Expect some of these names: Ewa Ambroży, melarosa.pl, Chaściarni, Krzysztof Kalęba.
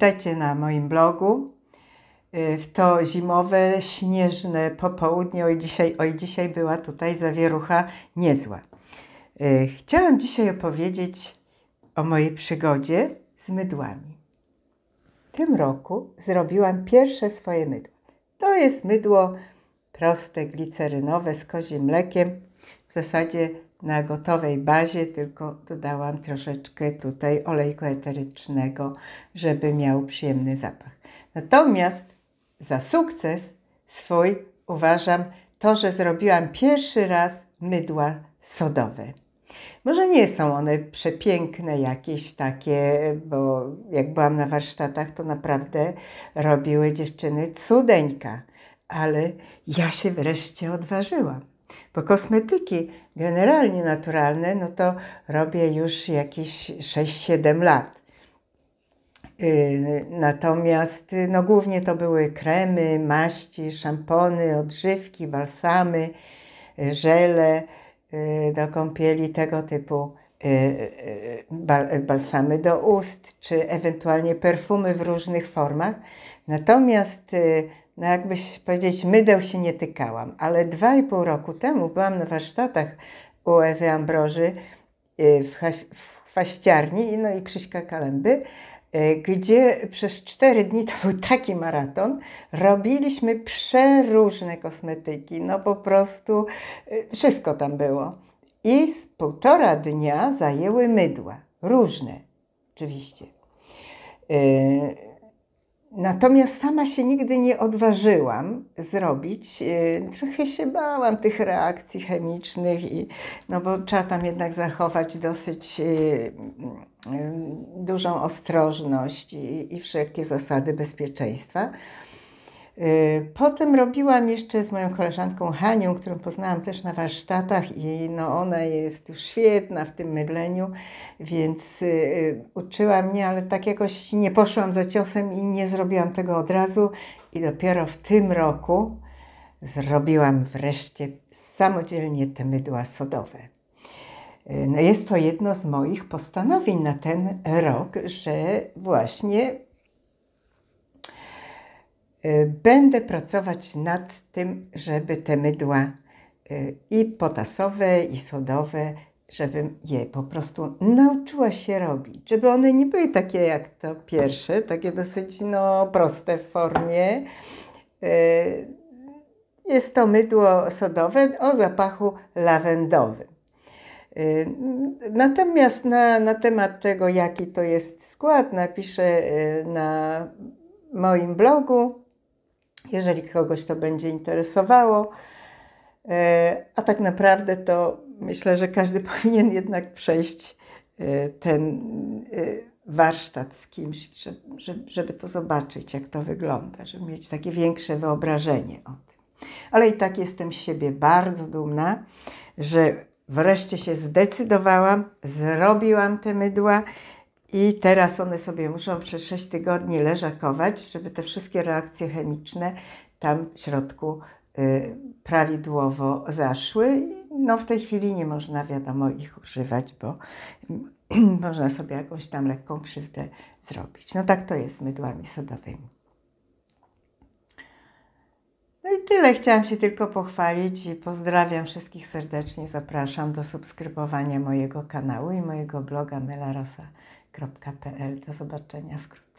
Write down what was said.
Witajcie na moim blogu w to zimowe, śnieżne popołudnie. Oj dzisiaj była tutaj zawierucha niezła. Chciałam dzisiaj opowiedzieć o mojej przygodzie z mydłami. W tym roku zrobiłam pierwsze swoje mydło. To jest mydło proste, glicerynowe z kozim mlekiem. W zasadzie na gotowej bazie, tylko dodałam troszeczkę tutaj olejku eterycznego, żeby miał przyjemny zapach. Natomiast za sukces swój uważam to, że zrobiłam pierwszy raz mydła sodowe. Może nie są one przepiękne jakieś takie, bo jak byłam na warsztatach, to naprawdę robiły dziewczyny cudeńka, ale ja się wreszcie odważyłam. Bo kosmetyki generalnie naturalne, no to robię już jakieś 6-7 lat. Natomiast no głównie to były kremy, maści, szampony, odżywki, balsamy, żele do kąpieli, tego typu balsamy do ust, czy ewentualnie perfumy w różnych formach. Natomiast no jakbyś powiedzieć, mydeł się nie tykałam, ale 2,5 roku temu byłam na warsztatach u Ewy Ambroży w Chaściarni, no i Krzyśka Kalęby, gdzie przez 4 dni, to był taki maraton, robiliśmy przeróżne kosmetyki, no po prostu wszystko tam było. I z 1,5 dnia zajęły mydła, różne oczywiście. Natomiast sama się nigdy nie odważyłam zrobić, trochę się bałam tych reakcji chemicznych, no bo trzeba tam jednak zachować dosyć dużą ostrożność i wszelkie zasady bezpieczeństwa. Potem robiłam jeszcze z moją koleżanką Hanią, którą poznałam też na warsztatach i no ona jest już świetna w tym mydleniu, więc uczyła mnie, ale tak jakoś nie poszłam za ciosem i nie zrobiłam tego od razu i dopiero w tym roku zrobiłam wreszcie samodzielnie te mydła sodowe. No jest to jedno z moich postanowień na ten rok, że właśnie będę pracować nad tym, żeby te mydła i potasowe, i sodowe, żebym je po prostu nauczyła się robić. Żeby one nie były takie jak to pierwsze, takie dosyć no, proste w formie. Jest to mydło sodowe o zapachu lawendowym. Natomiast na temat tego, jaki to jest skład, napiszę na moim blogu, jeżeli kogoś to będzie interesowało, a tak naprawdę to myślę, że każdy powinien jednak przejść ten warsztat z kimś, żeby to zobaczyć, jak to wygląda, żeby mieć takie większe wyobrażenie o tym. Ale i tak jestem z siebie bardzo dumna, że wreszcie się zdecydowałam, zrobiłam te mydła. I teraz one sobie muszą przez 6 tygodni leżakować, żeby te wszystkie reakcje chemiczne tam w środku prawidłowo zaszły. No w tej chwili nie można, wiadomo, ich używać, bo można sobie jakąś tam lekką krzywdę zrobić. No tak to jest z mydłami sodowymi. No i tyle. Chciałam się tylko pochwalić i pozdrawiam wszystkich serdecznie. Zapraszam do subskrybowania mojego kanału i mojego bloga melarosa.pl. Do zobaczenia wkrótce.